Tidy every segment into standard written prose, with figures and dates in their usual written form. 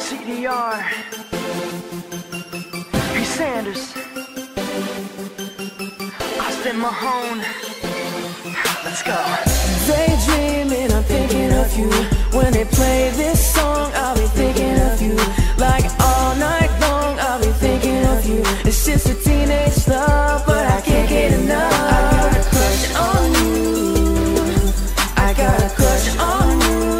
CDR. P. Sanders. Austin Mahone. Let's go. Daydreaming, I'm thinking of you. When they play this song, I'll be thinking of you. Like all night long, I'll be thinking of you. It's just a teenage love, but I can't get enough. I got a crush on you. I got a crush on you.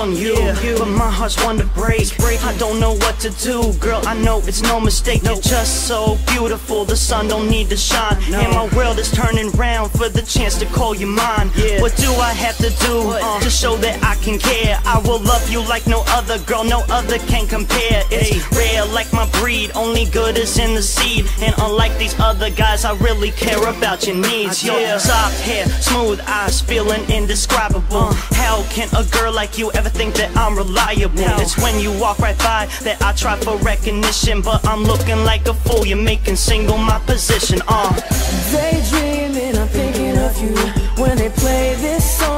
On you, yeah. But my heart's one to break. I don't know what to do, girl. I know it's no mistake. You're just so beautiful. The sun don't need to shine, and my world is turning round for the chance to call you mine. Yeah. What do I have to do to show that I can care? I will love you like no other, girl. No other can compare. It's rare, like my breed. Only good is in the seed, and unlike these other guys, I really care about your needs. Your soft hair, smooth eyes, feeling indescribable. How can a girl like you ever think that I'm reliable? It's when you walk right by that I try for recognition, but I'm looking like a fool. You're making single my position. Daydreaming, I'm thinking of you when they play this song.